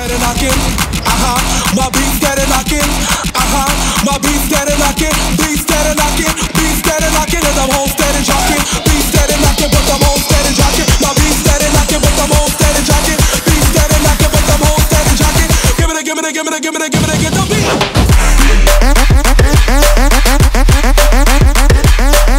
dead and I can, my beat's dead and I can, my beat's dead and I can, beat's dead and I can, beat's dead and I can, and I'm whole steady jocking, beat's dead and I can, but I'm whole steady jocking, my beat's dead and I can, but I'm whole steady jocking, beat's dead and I can, but I'm whole steady jocking, give me the, give me the, give me the, give me the, give me the, get the beat.